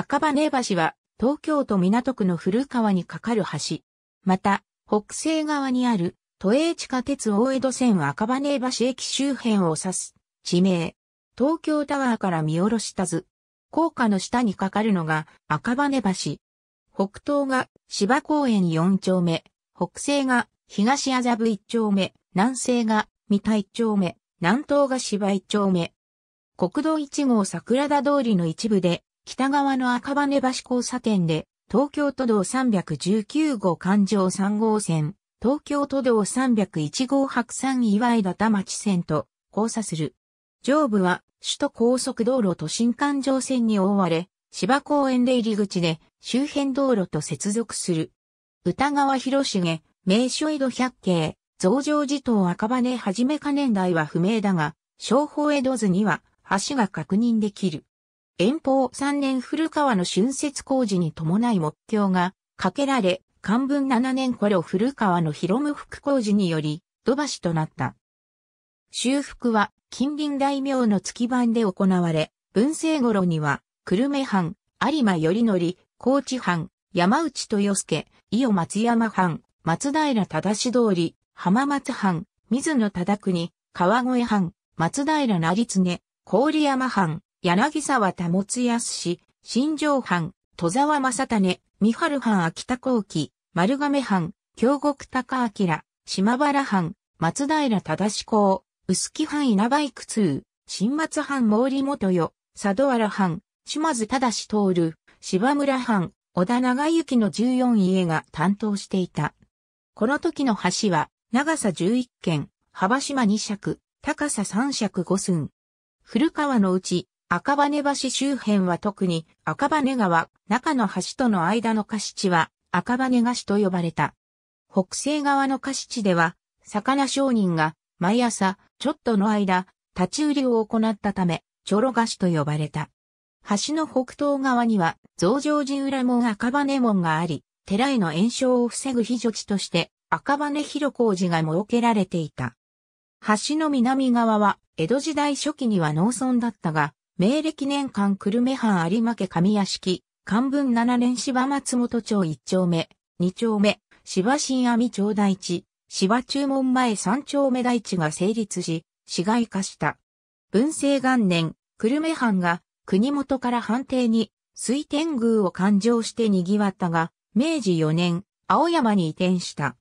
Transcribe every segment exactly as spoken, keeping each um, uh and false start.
赤羽橋は東京都港区の古川に架かる橋。また、北西側にある都営地下鉄大江戸線赤羽橋駅周辺を指す地名。東京タワーから見下ろした図。高架の下に架かるのが赤羽橋。北東が芝公園よん丁目。北西が東麻布いち丁目。南西が三田いち丁目。南東が芝いち丁目。国道いち号桜田通りの一部で、北側の赤羽橋交差点で、東京都道さんいちきゅう号環状さん号線、東京都道さんいち号白山岩井田町線と交差する。上部は首都高速道路と新環状線に覆われ、芝公園で入り口で周辺道路と接続する。歌川広重、名所江戸百景、増上寺等赤羽始めか年代は不明だが、小宝江戸図には橋が確認できる。延宝さんねん古川の浚渫工事に伴い木橋が架けられ、寛文ななねん頃古川の広務復工事により土橋となった。修復は近隣大名の付き番で行われ、文政頃には久留米藩、有馬頼則、高知藩、山内豊助、伊予松山藩、松平忠通り、浜松藩、水野忠邦、川越藩、松平成経、郡山藩、柳沢保康、新庄藩、戸沢正種、三春藩秋田幸喜、丸亀藩、京極高明、島原藩、松平忠公、臼杵藩稲葉幾通、新松藩毛利元頼、佐土原藩、島津忠徹、芝村藩、織田長行のじゅうよん家が担当していた。この時の橋は、長さじゅういっ間、幅島に尺、高ささん尺ご寸。古川のうち、赤羽橋周辺は特に赤羽川、中の橋との間の貸し地は赤羽河岸と呼ばれた。北西側の貸し地では、魚商人が毎朝ちょっとの間、立ち売りを行ったため、ちょろ河岸と呼ばれた。橋の北東側には、増上寺裏門赤羽門があり、寺への延焼を防ぐ避暑地として、赤羽広小路が設けられていた。橋の南側は、江戸時代初期には農村だったが、明暦年間久留米藩有馬家上屋敷、寛文ななねん芝松本町いち丁目、に丁目、芝新網町台地、芝中門前さん丁目台地が成立し、市街化した。文政元年、久留米藩が国元から藩邸に水天宮を勘定して賑わったが、明治よねん、青山に移転した。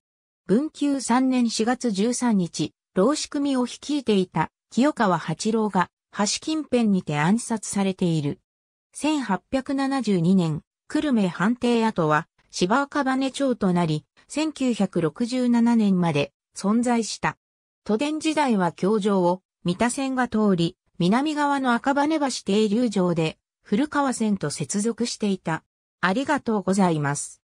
文久さんねんしがつじゅうさんにち、浪士組を率いていた。清川八郎が橋近辺にて暗殺されている。せんはっぴゃくななじゅうにねん、久留米藩邸跡は芝赤羽町となり、せんきゅうひゃくろくじゅうななねんまで存在した。都電時代は橋上を三田線が通り、南側の赤羽橋停留場で古川線と接続していた。ありがとうございます。